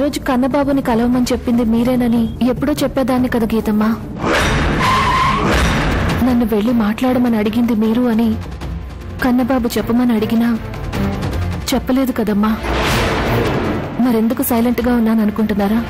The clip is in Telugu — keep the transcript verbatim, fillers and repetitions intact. రోజు కన్నబాబుని కలవమని చెప్పింది మీరేనని ఎప్పుడో చెప్పేదాన్ని కదా గీతమ్మ. నన్ను వెళ్ళి మాట్లాడమని అడిగింది మీరు అని కన్నబాబు చెప్పమని అడిగినా చెప్పలేదు కదమ్మా. మరెందుకు సైలెంట్గా ఉన్నాననుకుంటున్నారా?